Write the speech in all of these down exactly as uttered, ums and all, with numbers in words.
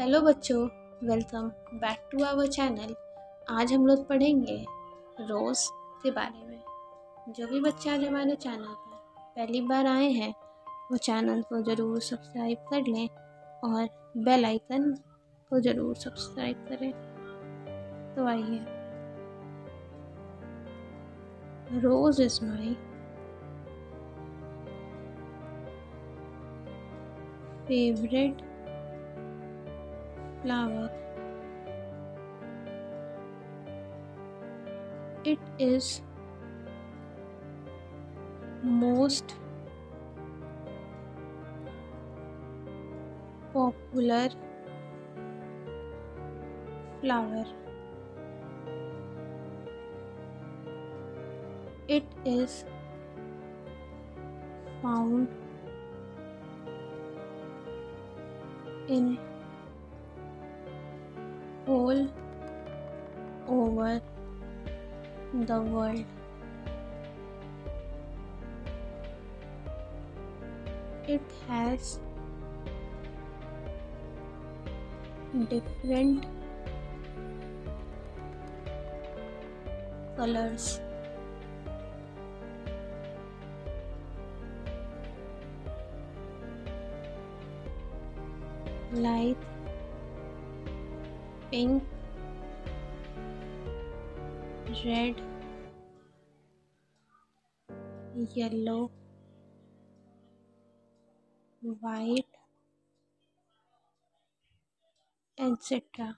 Hello बच्चों, welcome back to our channel. आज हम लोग पढ़ेंगे रोज़ के बारे में। जो भी बच्चे आज हमारे चैनल पर पहली बार आए हैं वो चैनल को ज़रूर सब्सक्राइब कर लें और बेल आइकन को ज़रूर सब्सक्राइब करें। तो आइए, rose is my favourite flower. It is most popular flower. It is found in all over the world. It has different colors. Light pink, red, yellow, white, et cetera.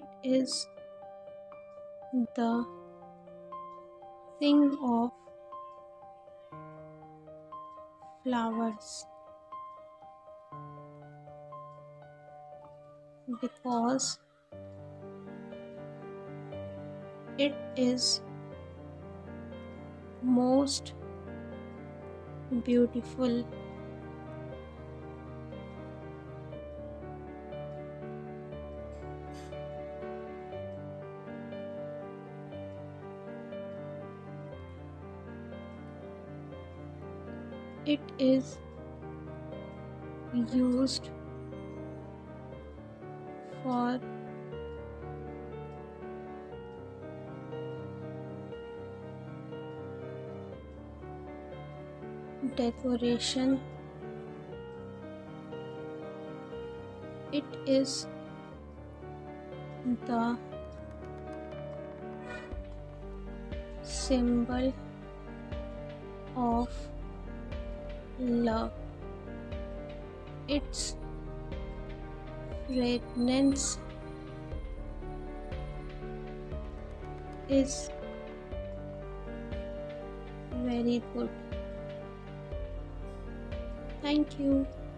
It is the thing of flowers, because it is most beautiful. It is used for decoration. It is the symbol of love. It's fragrance is very good. Thank you.